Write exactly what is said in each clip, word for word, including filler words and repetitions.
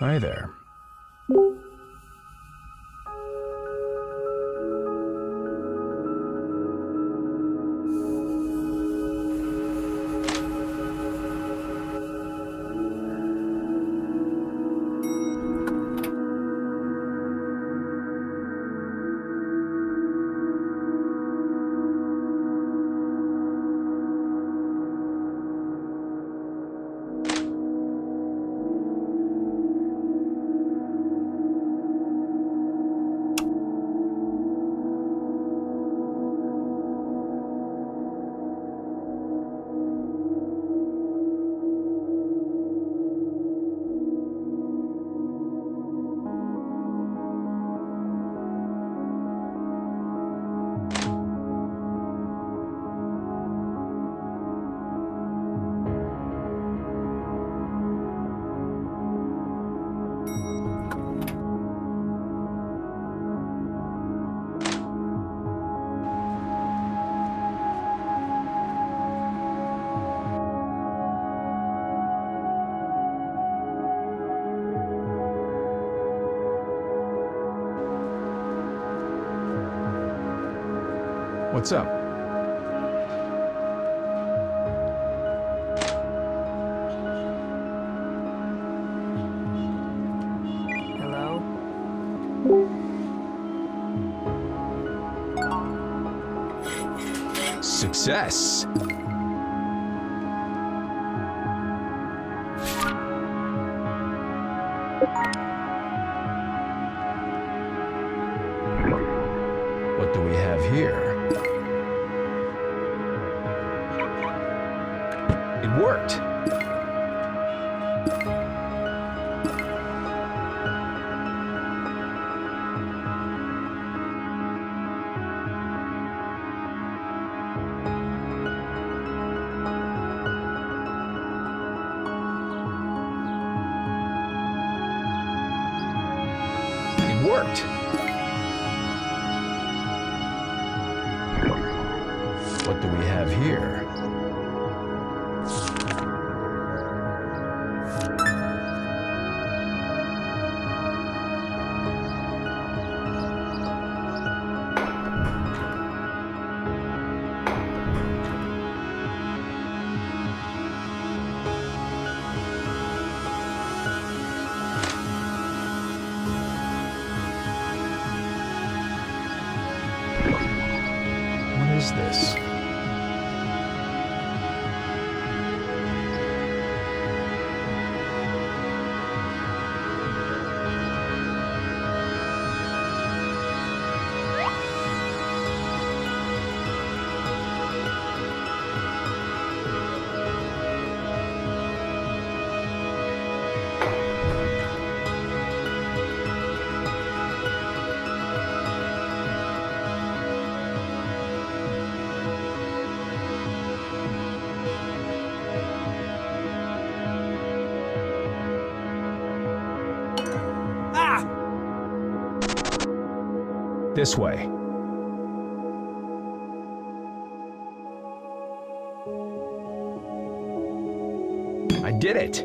Hi there. What's up? Hello? Success! What do we have here? Worked. It worked. What do we have here? This This way. I did it.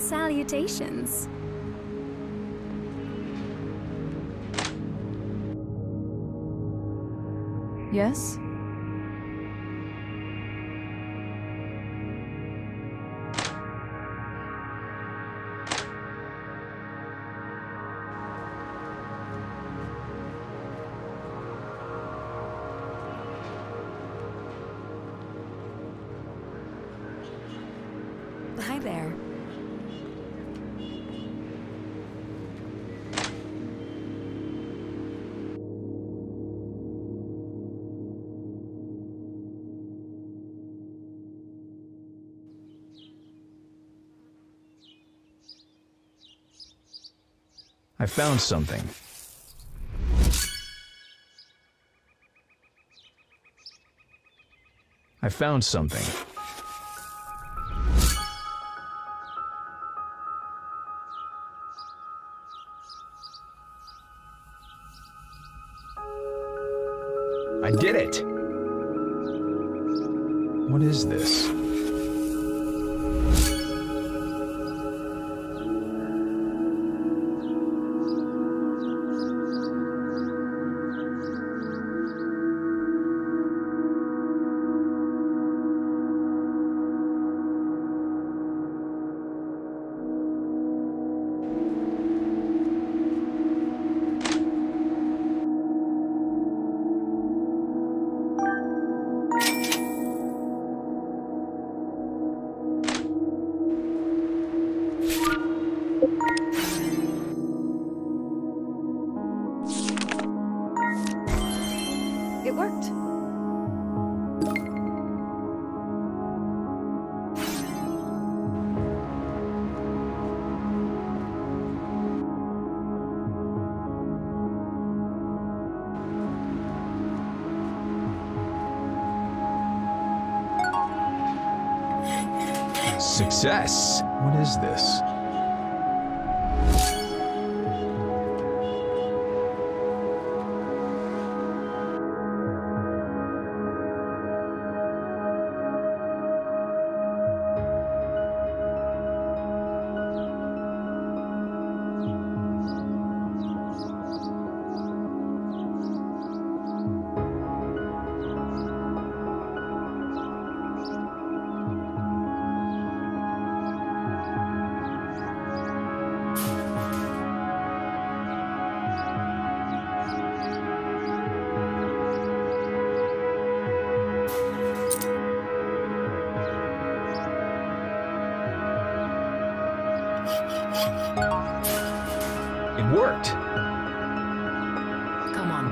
Salutations. Yes? Hi there. I found something. I found something. I did it! What is this? It worked. Success. What is this? It worked. Come on.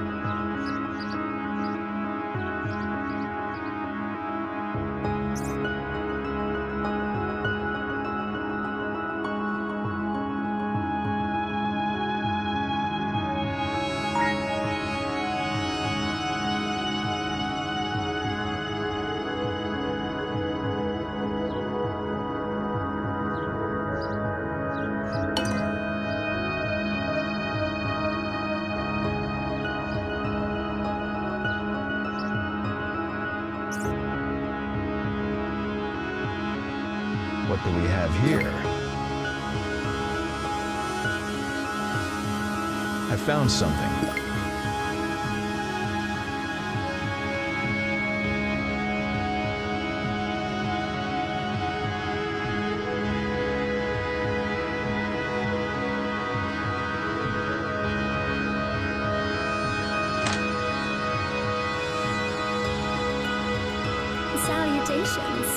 What do we have here? I found something. Salutations.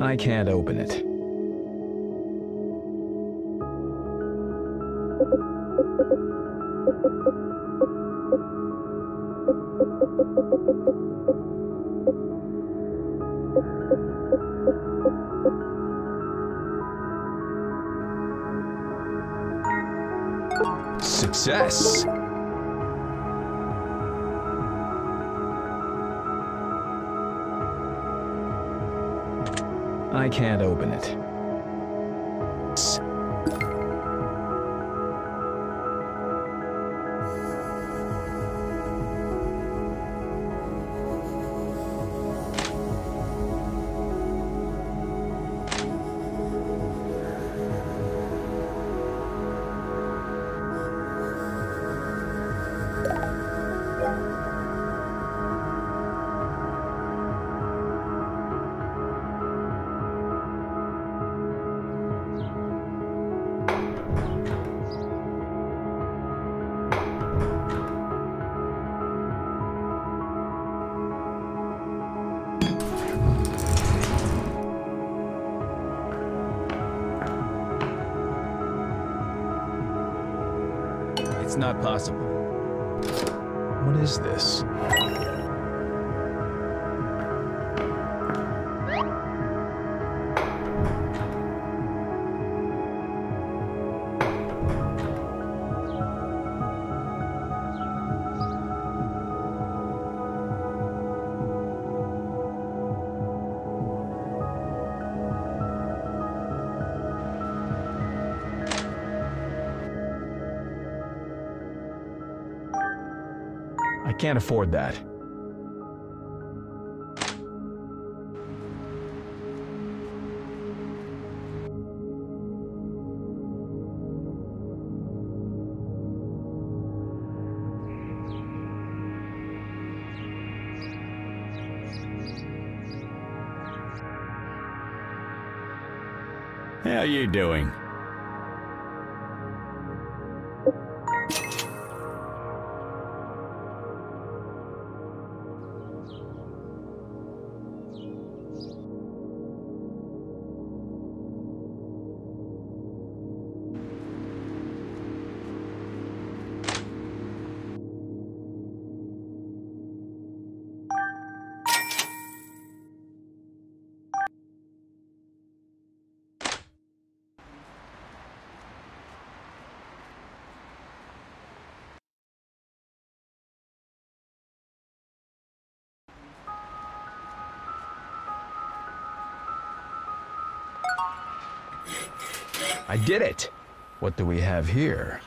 I can't open it. Success! I can't open it. It's not possible. What is this? I can't afford that. How are you doing? I did it! What do we have here?